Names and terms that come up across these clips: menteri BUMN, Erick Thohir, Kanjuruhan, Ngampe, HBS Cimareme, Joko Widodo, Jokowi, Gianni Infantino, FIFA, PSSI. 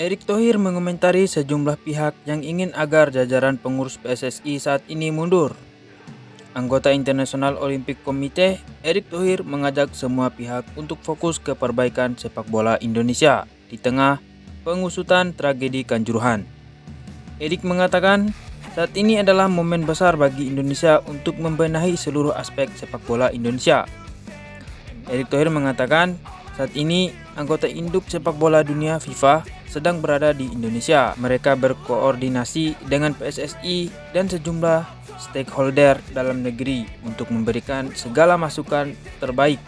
Erick Thohir mengomentari sejumlah pihak yang ingin agar jajaran pengurus PSSI saat ini mundur. Anggota Internasional Olimpik Komite, Erick Thohir mengajak semua pihak untuk fokus ke perbaikan sepak bola Indonesia di tengah pengusutan tragedi Kanjuruhan. Erick mengatakan, saat ini adalah momen besar bagi Indonesia untuk membenahi seluruh aspek sepak bola Indonesia. Erick Thohir mengatakan, saat ini anggota induk sepak bola dunia FIFA sedang berada di Indonesia. Mereka berkoordinasi dengan PSSI dan sejumlah stakeholder dalam negeri untuk memberikan segala masukan terbaik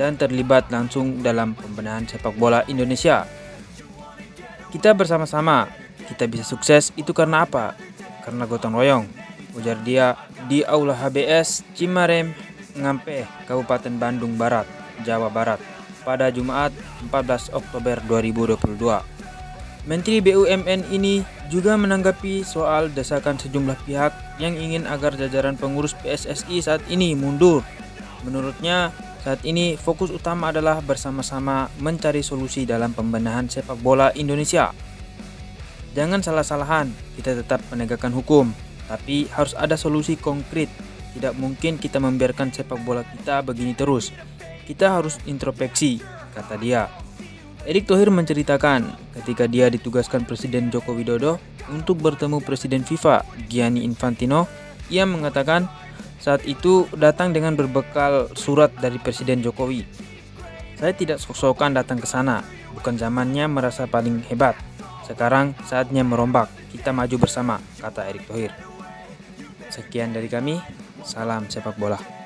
dan terlibat langsung dalam pembenahan sepak bola Indonesia. Kita bersama-sama, kita bisa sukses itu karena apa? Karena gotong royong, ujar dia di Aula HBS Cimareme, Ngampe, Kabupaten Bandung Barat, Jawa Barat pada Jumat 14 Oktober 2022. Menteri BUMN ini juga menanggapi soal desakan sejumlah pihak yang ingin agar jajaran pengurus PSSI saat ini mundur. Menurutnya, saat ini fokus utama adalah bersama-sama mencari solusi dalam pembenahan sepak bola Indonesia. Jangan salah-salahan, kita tetap menegakkan hukum, tapi harus ada solusi konkret. Tidak mungkin kita membiarkan sepak bola kita begini terus. Kita harus introspeksi, kata dia. Erick Thohir menceritakan ketika dia ditugaskan Presiden Joko Widodo untuk bertemu Presiden FIFA, Gianni Infantino, ia mengatakan saat itu datang dengan berbekal surat dari Presiden Jokowi. Saya tidak sok-sokan datang ke sana, bukan zamannya merasa paling hebat. Sekarang saatnya merombak, kita maju bersama, kata Erick Thohir. Sekian dari kami, salam sepak bola.